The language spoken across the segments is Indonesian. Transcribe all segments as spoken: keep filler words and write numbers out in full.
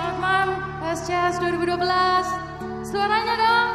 Hotman S C S dua ribu dua belas. Suaranya dong.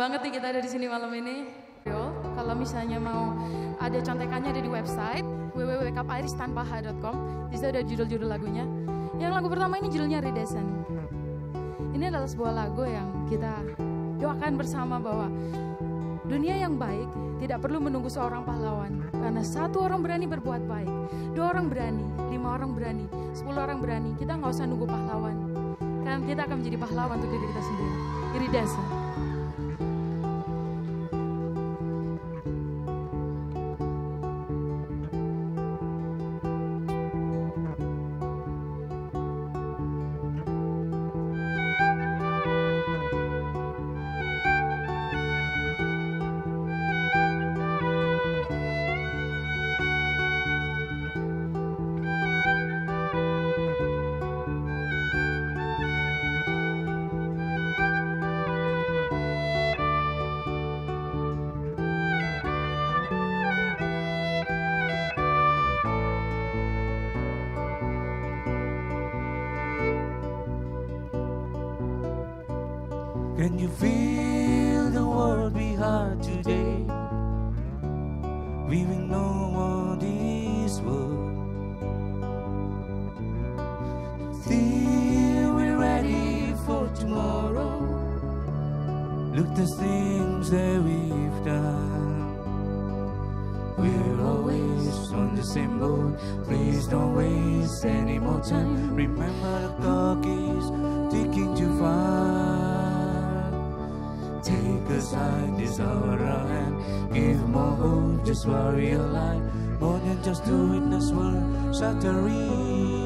Banget nih kita ada di sini malam ini. Yo, kalau misalnya mau ada contekannya ada di website w w w dot wakeupairistanpaha dot com. Di situ ada judul-judul lagunya. Yang lagu pertama ini judulnya Ridesan. Ini adalah sebuah lagu yang kita doakan bersama bahwa dunia yang baik tidak perlu menunggu seorang pahlawan. Karena satu orang berani berbuat baik, dua orang berani, lima orang berani, sepuluh orang berani. Kita nggak usah nunggu pahlawan. Karena kita akan menjadi pahlawan untuk diri kita sendiri. Ridesan. Can you feel the world be hard today? We will no more this world. Still we're ready for tomorrow. Look the things that we've done. We're always on the same boat. Please don't waste any more time. Remember the clock is ticking too fast. Take a side, this our hand. Give more hope, just worry your life. More than just to witness world shattering.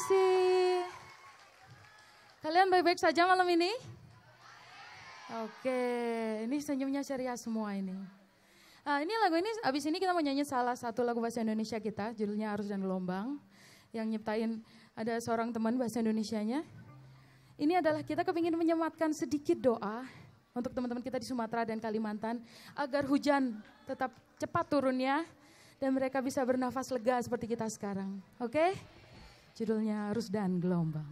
kasih. Kalian baik-baik saja malam ini? Oke, ini senyumnya ceria semua ini. Nah, ini lagu ini, abis ini kita mau nyanyi salah satu lagu bahasa Indonesia kita, judulnya Arus dan Gelombang. Yang nyiptain ada seorang teman bahasa Indonesianya. Ini adalah kita kepingin menyematkan sedikit doa untuk teman-teman kita di Sumatera dan Kalimantan agar hujan tetap cepat turunnya dan mereka bisa bernafas lega seperti kita sekarang. Oke? Judulnya Arus dan Gelombang.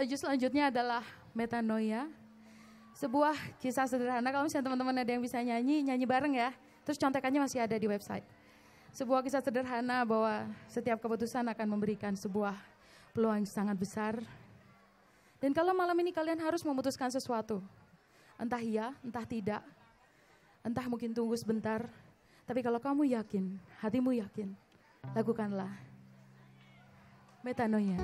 Lagu selanjutnya adalah Metanoia, sebuah kisah sederhana. Kalau misalnya teman-teman ada yang bisa nyanyi, nyanyi bareng ya. Terus contekannya masih ada di website. Sebuah kisah sederhana bahwa setiap keputusan akan memberikan sebuah peluang yang sangat besar. Dan kalau malam ini kalian harus memutuskan sesuatu, entah iya, entah tidak, entah mungkin tunggu sebentar. Tapi kalau kamu yakin, hatimu yakin, lakukanlah. Metanoia.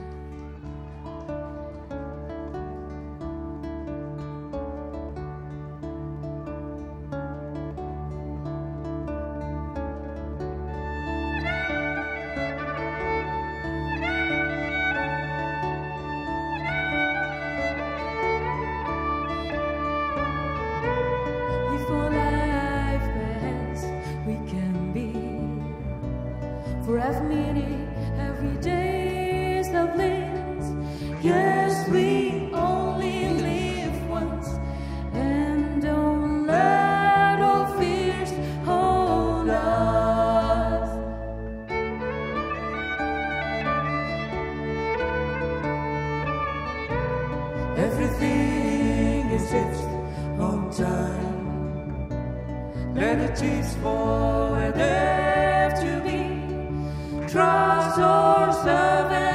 Yes, we only live once, and don't let our fears hold us. Everything is fixed on time. Let it teach for where there to be. Trust yourself and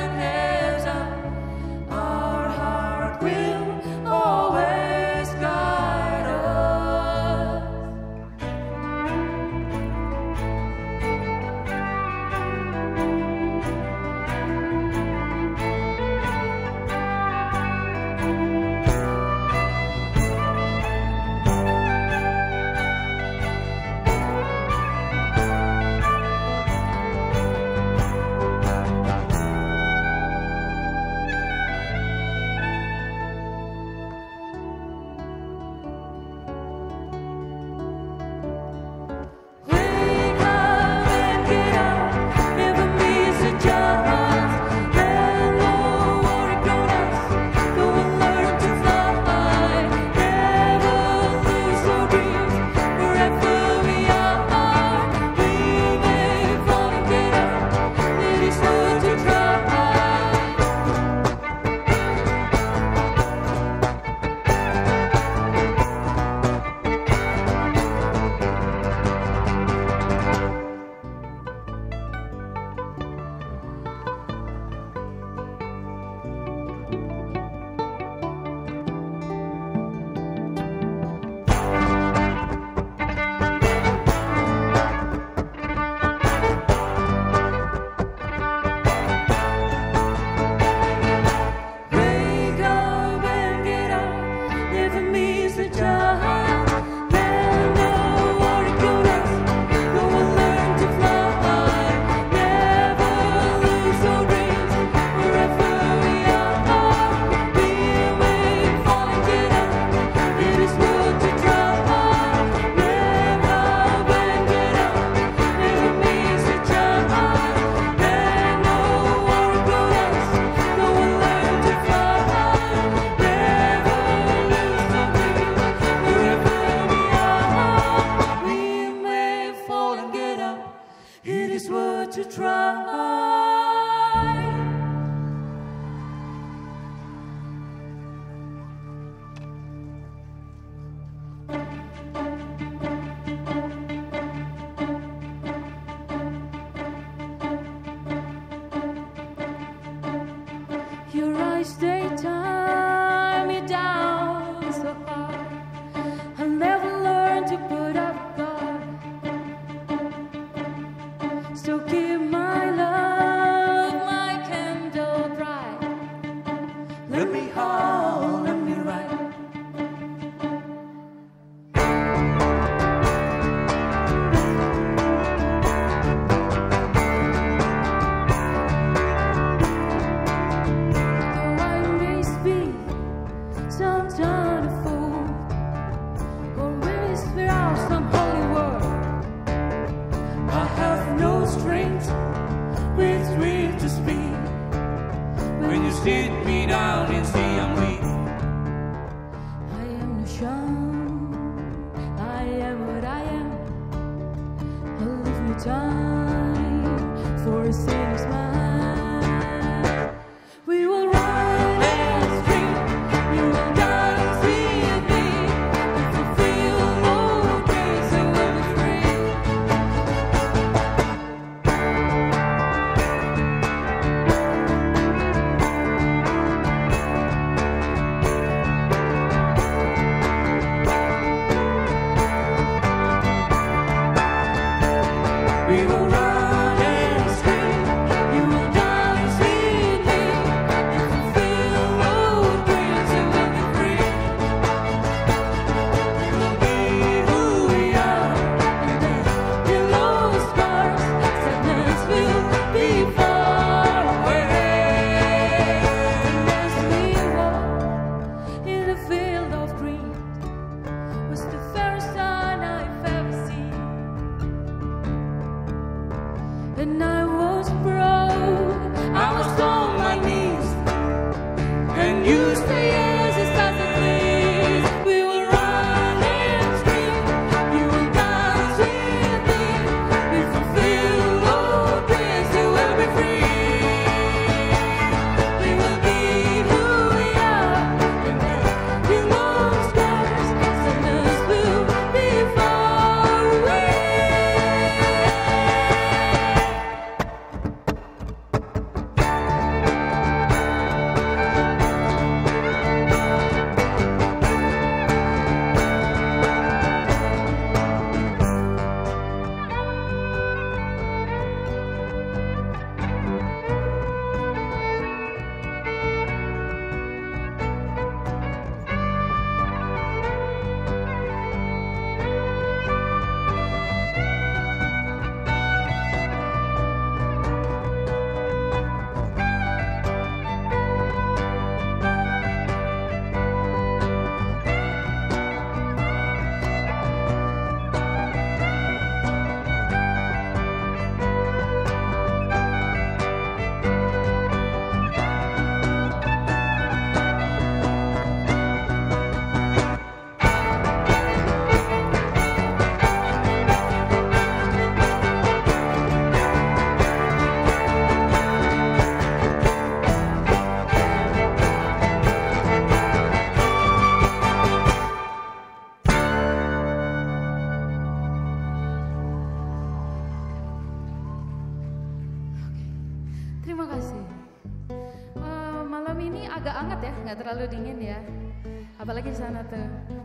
Apalagi sana tuh,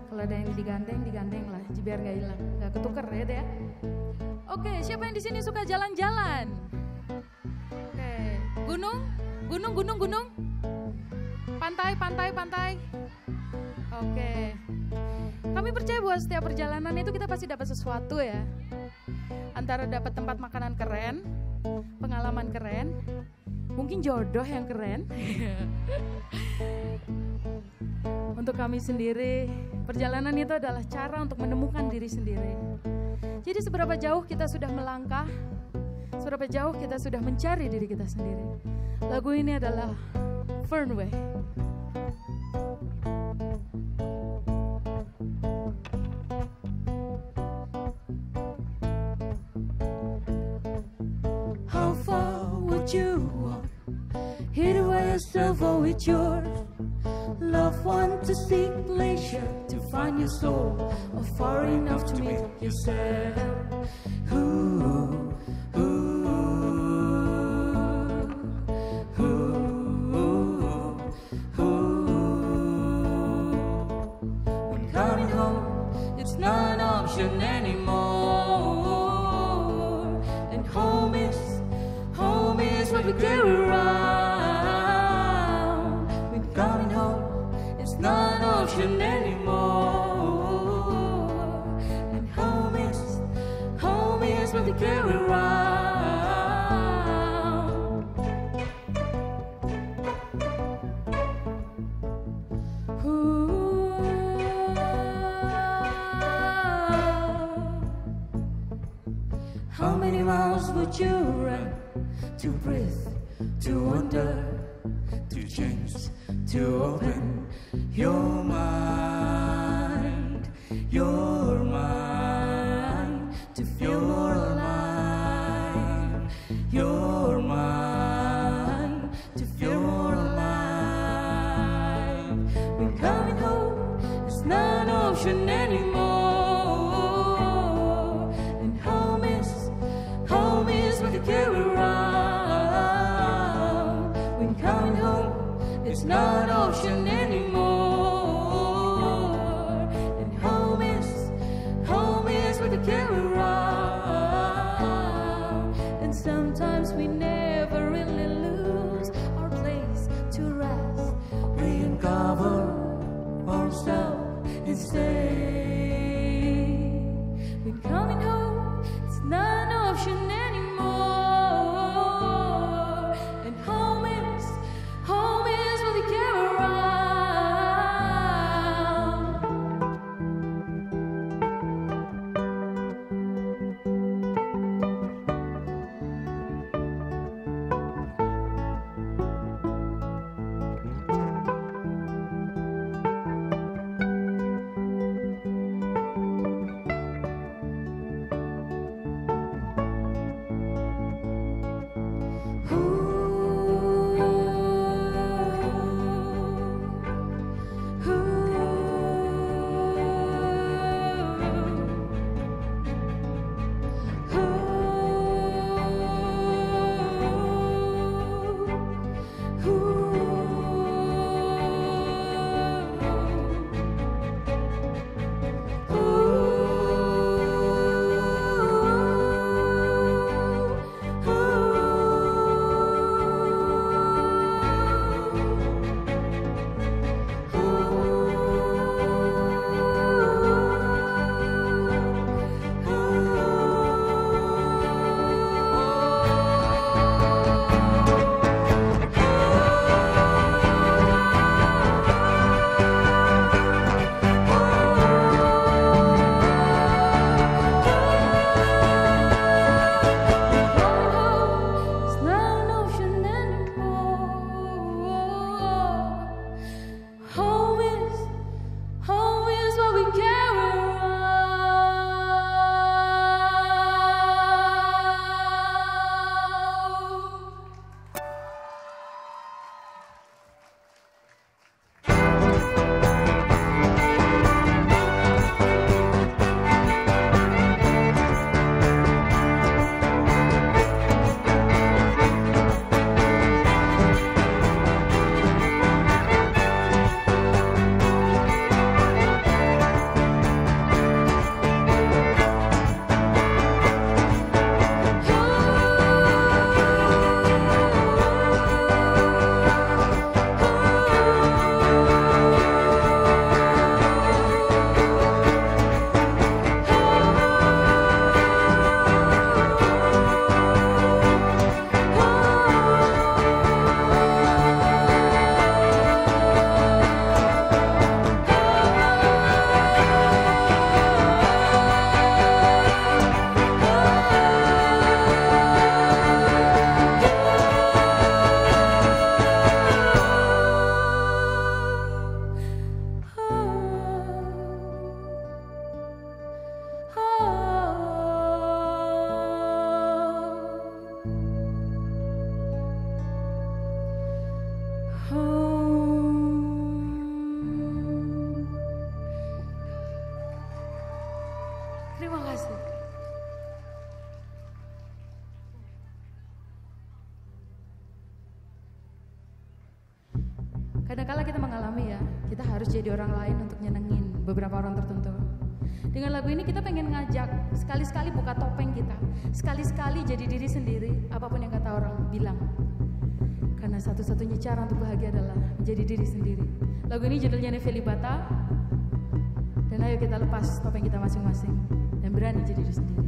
kalau ada yang digandeng, digandeng lah, biar nggak hilang, nggak ketuker ya deh. Oke, siapa yang di sini suka jalan-jalan? Oke, gunung, gunung, gunung, gunung, pantai, pantai, pantai. Oke, kami percaya bahwa setiap perjalanan itu kita pasti dapat sesuatu ya. Antara dapat tempat makanan keren, pengalaman keren, mungkin jodoh yang keren. Untuk kami sendiri, perjalanan itu adalah cara untuk menemukan diri sendiri. Jadi seberapa jauh kita sudah melangkah, seberapa jauh kita sudah mencari diri kita sendiri. Lagu ini adalah Fernweh. How far would you walk? Hid away yourself or with your love one to seek pleasure, to find your soul, or far enough to meet yourself. Ooh, ooh, ooh, ooh, ooh. When coming home, it's not an option anymore. And home is, home is what we carry around. Not an option anymore. And home is, home is what they carry around. Ooh. How many miles would you run to breathe, to wonder, to change, to open your mind, your mind, to feel more alive, your mind, to feel more alive. When coming home, it's not an option anymore. And home is, home is what you carry around. When coming home, it's not an option anymore. When coming home, it's not an option anymore. And home is, home is what we carry around. kadangkala kita mengalami ya, kita harus jadi orang lain untuk nyenengin beberapa orang tertentu. Dengan lagu ini kita pengen ngajak sekali-sekali buka topeng kita, sekali-sekali jadi diri sendiri, apapun yang kata orang bilang. Karena satu-satunya cara untuk bahagia adalah menjadi diri sendiri. Lagu ini judulnya Neville Bata, dan ayo kita lepas topeng kita masing-masing dan berani jadi diri sendiri.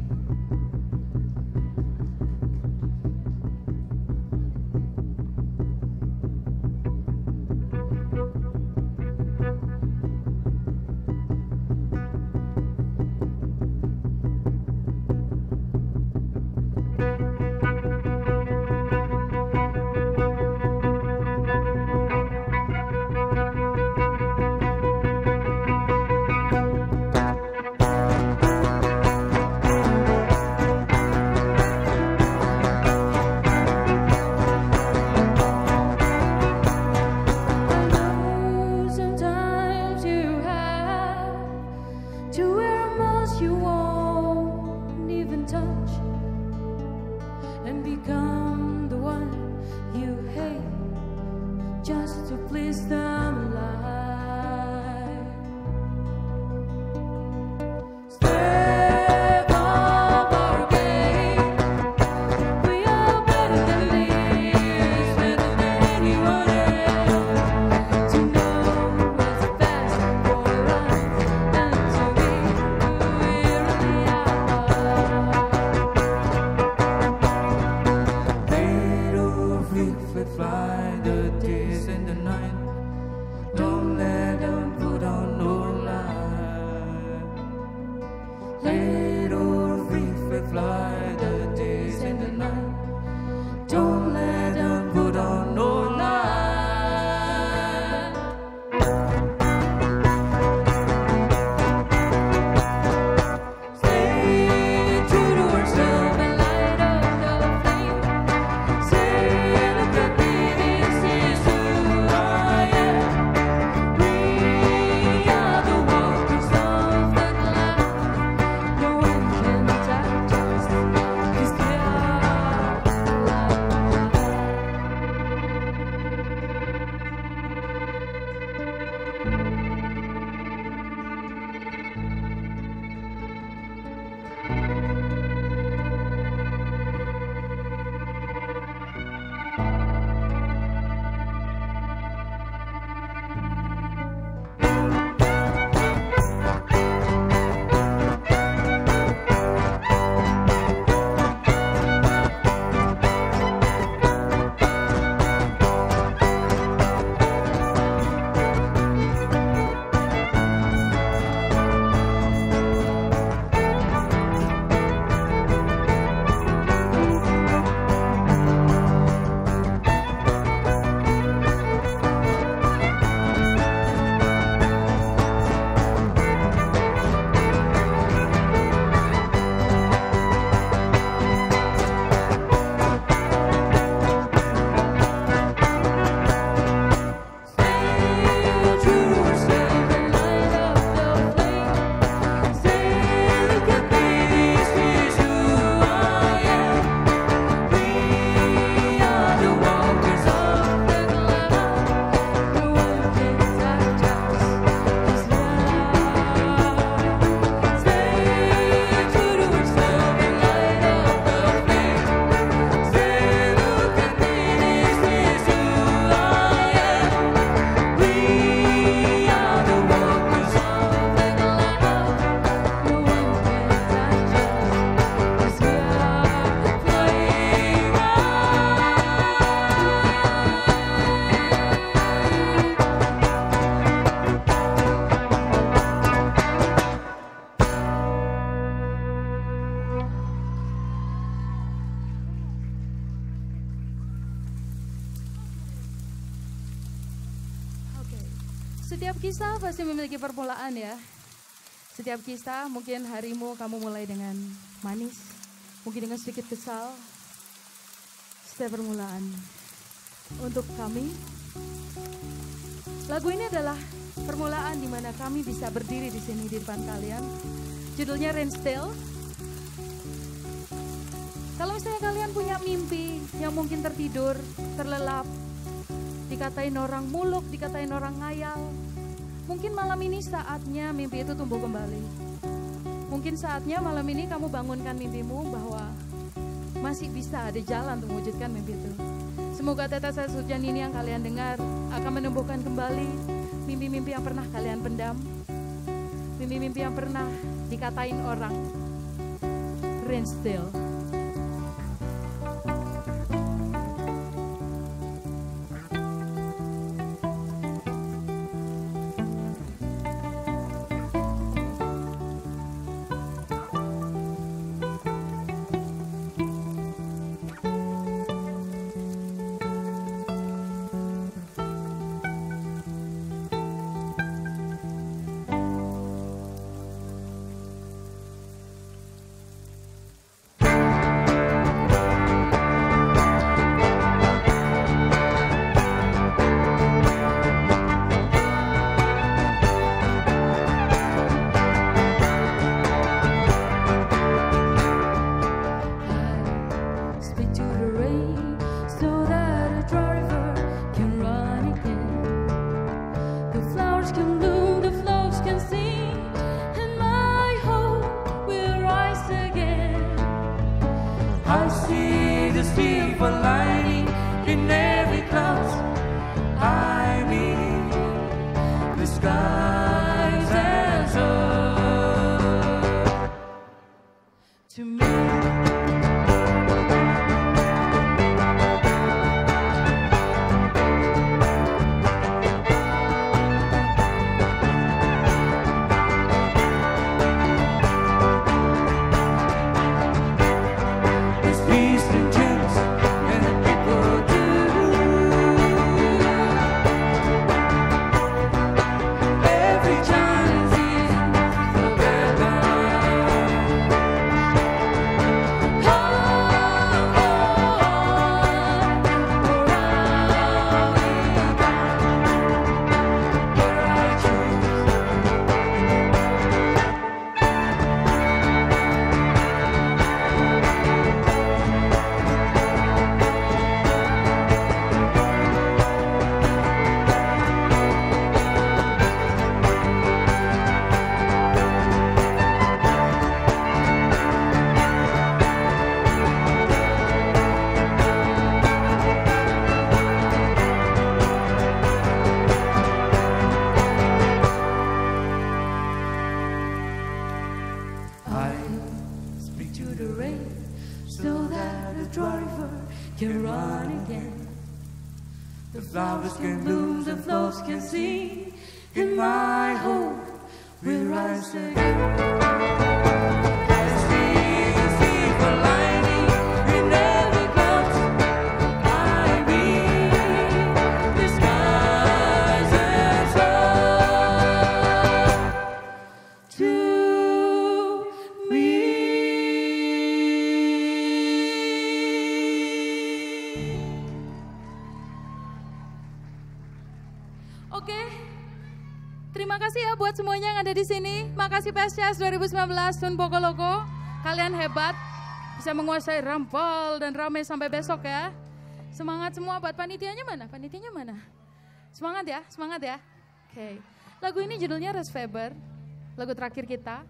Setiap kisah pasti memiliki permulaan ya. Setiap kisah mungkin harimu kamu mulai dengan manis, mungkin dengan sedikit kesal. Setiap permulaan. Untuk kami, lagu ini adalah permulaan di mana kami bisa berdiri di sini di depan kalian. Judulnya Rainstale. Kalau misalnya kalian punya mimpi yang mungkin tertidur, terlelap, dikatain orang muluk, dikatain orang ngayal. Mungkin malam ini saatnya mimpi itu tumbuh kembali. Mungkin saatnya malam ini kamu bangunkan mimpimu bahwa masih bisa ada jalan untuk mewujudkan mimpi itu. Semoga tetesan hujan ini yang kalian dengar akan menumbuhkan kembali mimpi-mimpi yang pernah kalian pendam. Mimpi-mimpi yang pernah dikatain orang. Rainstale. Makasih P S C S dua ribu sembilan belas Sun Pokoloko, kalian hebat, bisa menguasai rampol dan ramai sampai besok ya. Semangat semua buat panitianya mana? Panitianya mana? Semangat ya, semangat ya. Oke, okay. Lagu ini judulnya Restfeber, lagu terakhir kita.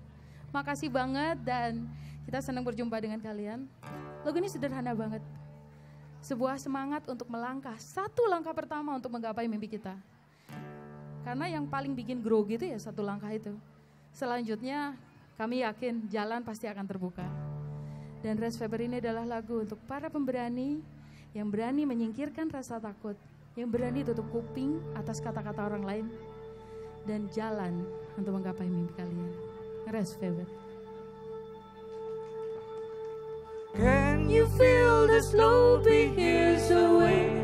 Makasih banget dan kita senang berjumpa dengan kalian. Lagu ini sederhana banget, sebuah semangat untuk melangkah satu langkah pertama untuk menggapai mimpi kita. Karena yang paling bikin grogi itu ya satu langkah itu. Selanjutnya kami yakin jalan pasti akan terbuka. Dan Restfeber ini adalah lagu untuk para pemberani yang berani menyingkirkan rasa takut, yang berani tutup kuping atas kata-kata orang lain dan jalan untuk menggapai mimpi kalian. Restfeber. Can you feel the slow beat here away?